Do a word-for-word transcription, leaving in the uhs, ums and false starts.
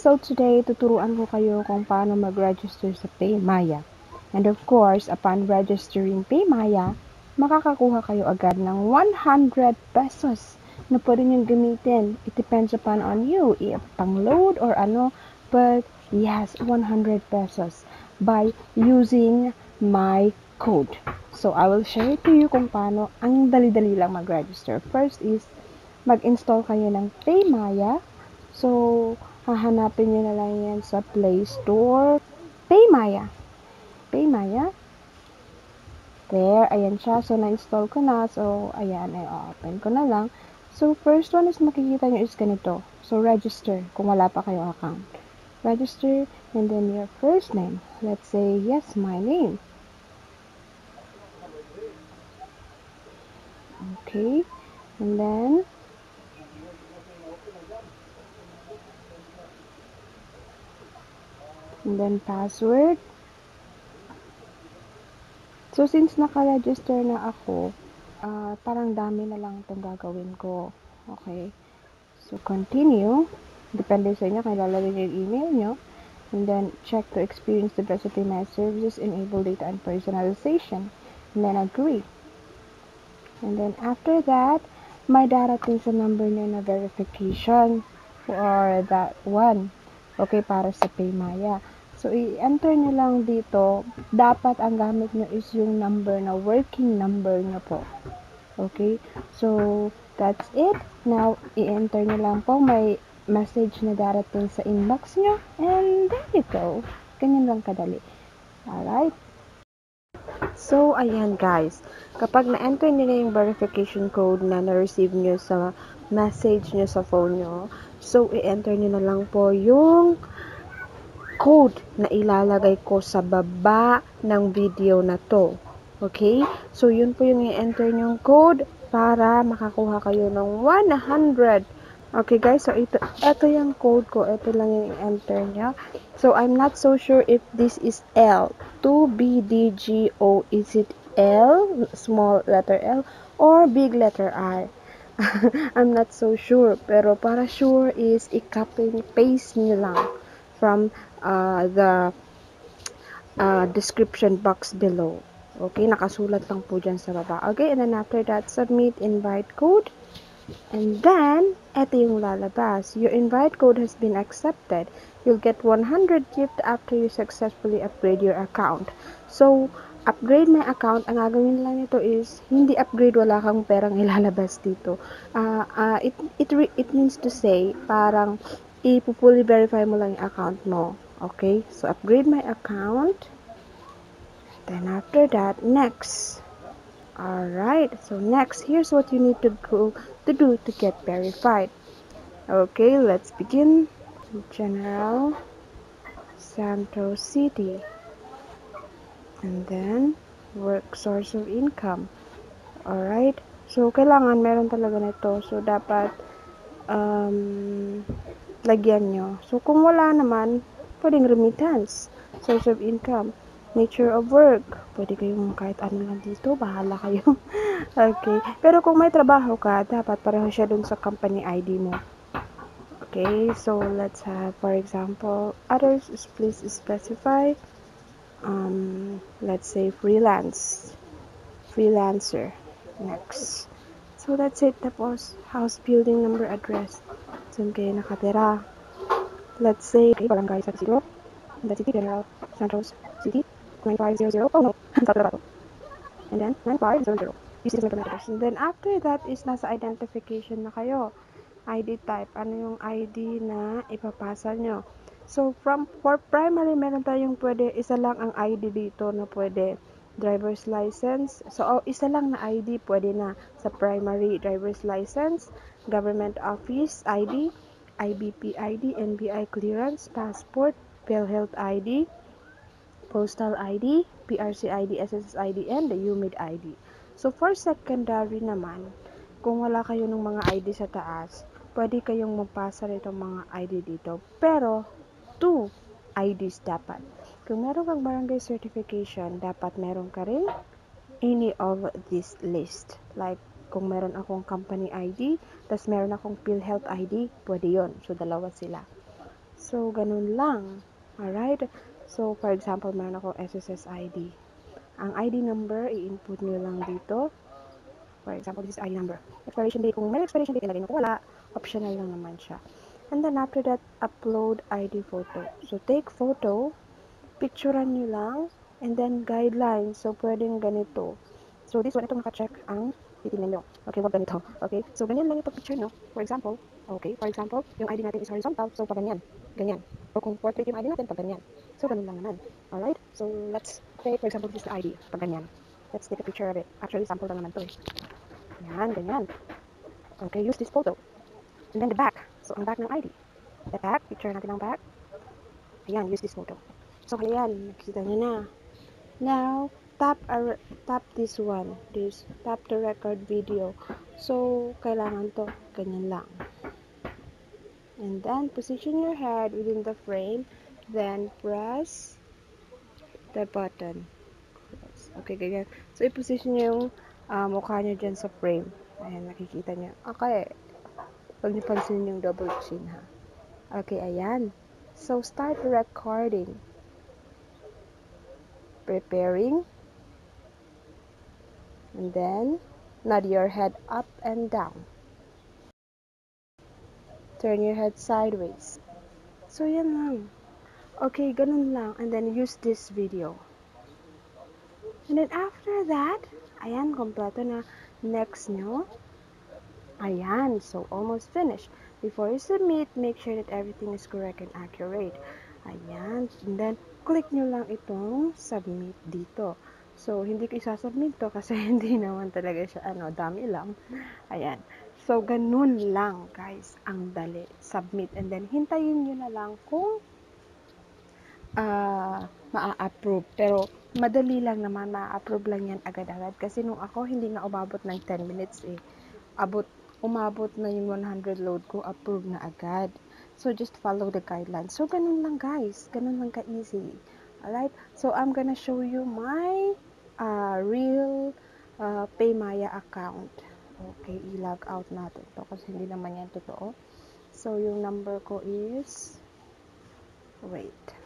So today, tuturuan ko kayo kung paano mag-register sa Paymaya. And of course, upon registering Paymaya, makakakuha kayo agad ng one hundred pesos na pwede niyong gamitin. It depends upon on you, ipang-load or ano, but yes, one hundred pesos by using my code. So, I will share to you kung paano ang dali-dali lang mag-register. First is, mag-install kayo ng Paymaya. So, hahanapin nyo na lang yan sa Play Store. Paymaya. Paymaya. There, ayan siya. So, na-install ko na. So, ayan, ay open ko na lang. So, first one is makikita nyo is ganito. So, register kung wala pa kayo account. Register, and then your first name. Let's say, yes, my name. Okay. And then, and then password. So, since naka-register na ako, uh, parang dami na lang itong gagawin ko. Okay. So, continue. Depende sa inyo, kailala rin yung email nyo. And then, check to experience the best of my services, enable data and personalization. And then, agree. And then, after that, may darating sa number nyo na verification for that one. Okay, para sa Paymaya. So, i-enter nyo lang dito. Dapat ang gamit nyo is yung number na working number nyo po. Okay? So, that's it. Now, i-enter nyo lang po. May message na darating sa inbox nyo. And there you go. Ganyan lang kadali. Alright? So, ayan guys. Kapag na-enter nyo yung verification code na na-receive nyo sa message nyo sa phone nyo, so, i-enter nyo na lang po yung code na ilalagay ko sa baba ng video na to. Okay? So, yun po yung i-enter yung code para makakuha kayo ng one hundred. Okay, guys. So, ito, ito yung code ko. Ito lang yung i-enter nyo. So, I'm not so sure if this is L. two B D G O. Is it L? Small letter L? Or big letter R? I'm not so sure. Pero para sure is i-copy and paste nyo lang from uh, the uh, description box below. Okay, nakasulat lang po dyan sa baba. Okay, and then after that, submit invite code. And then, eto yung lalabas. Your invite code has been accepted. You'll get one hundred gift after you successfully upgrade your account. So, upgrade my account. Ang gagawin lang nito is, hindi upgrade, wala kang perang ilalabas dito. Uh, uh, it, it, it means to say, parang, ipu-fully verify mo lang yung account mo. Okay? So, upgrade my account. Then, after that, next. Alright. So, next, here's what you need to go to do to get verified. Okay, let's begin. General Santos City. And then, work source of income. Alright. So, kailangan meron talaga nito. So, dapat, um... lagyan nyo. So, kung wala naman, pwedeng remittance, source of income, nature of work. Pwede kayong kahit ano lang dito, bahala kayo. Okay. Pero kung may trabaho ka, dapat pareho siya dun sa company I D mo. Okay. So, let's have, for example, others, please specify, um, let's say freelance, freelancer. Next. So, that's it. Tapos, house building number address. Saan kayo nakatira? Let's say, okay, barangay sa City. The City, General Santos City, nine five zero zero. Oh no, and then, nine five zero zero. And then, after that is nasa identification na kayo. I D type. Ano yung I D na ipapasa nyo? So, from for primary, meron tayong pwede, isa lang ang I D dito na pwede. Driver's license. So, oh, isa lang na I D pwede na sa primary. Driver's license, government office I D, I B P I D, N B I clearance, passport, PhilHealth I D, postal I D, P R C I D, S S S I D, and the U M I D I D. So, for secondary naman, kung wala kayo ng mga I D sa taas, pwede kayong mapasa rito mga I D dito. Pero, two I Ds dapat. Kung meron kang barangay certification, dapat meron ka rin any of this list. Like, kung meron akong company I D, tas meron akong PhilHealth I D, pwede yon. So, dalawa sila. So, ganun lang. Alright? So, for example, meron ako S S S I D. Ang I D number, i-input nyo lang dito. For example, this is I D number. Expiration date, kung may expiration date, ilagay nyo. Kung wala, optional lang naman siya. And then, after that, upload I D photo. So, take photo, picturean nyo lang, and then guidelines. So, pwedeng ganito. So, this one, ito naka-check ang titingnan nyo. Okay, wag ganito. Okay? So, ganyan lang yung pag-picture nyo. For example, okay, for example, yung I D natin is horizontal. So, pag ganyan. Ganyan. O kung portrait yung I D natin, pag ganyan. So, ganun lang naman. Alright? So, let's take, for example, this is the I D. Pag ganyan. Let's take a picture of it. Actually, sample lang naman to eh. Yan, ganyan. Okay, use this photo. And then the back. So, ang back ng I D. The back, picture natin ang back. Ayan, use this photo. So, ayan, nakikita nyo na. Now, tap, our, tap this one. This, tap the record video. So, kailangan to. Ganyan lang. And then, position your head within the frame. Then, press the button. Okay, ganyan. So, i-position nyo yung uh, mukha nyo dyan sa frame. Ayan, nakikita nyo. Okay. Huwag nyo pansinin yung double chin, ha? Okay, ayan. So, start recording. Preparing. And then, nod your head up and down. Turn your head sideways. So, yan lang. Okay, ganun lang. And then, use this video. And then after that, ayan, kompleto na. Next nyo. Ayan, so almost finished. Before you submit, make sure that everything is correct and accurate. Ayan, and then click nyo lang itong submit dito. So, hindi ko isasubmit to kasi hindi naman talaga siya, ano, dami lang. Ayan, so ganun lang, guys. Ang dali, submit. And then, hintayin nyo na lang kung uh, maa-approve. Pero, madali lang naman, ma-approve lang yan agad-agad kasi nung ako hindi na umabot ng ten minutes eh. Abot, umabot na yung one hundred load ko, approve na agad. So just follow the guidelines. So ganun lang guys, ganun lang ka-easy. Alright, so I'm gonna show you my uh, real uh, Paymaya account. Okay, i-log out natin to kasi hindi naman yan totoo. So yung number ko is, wait.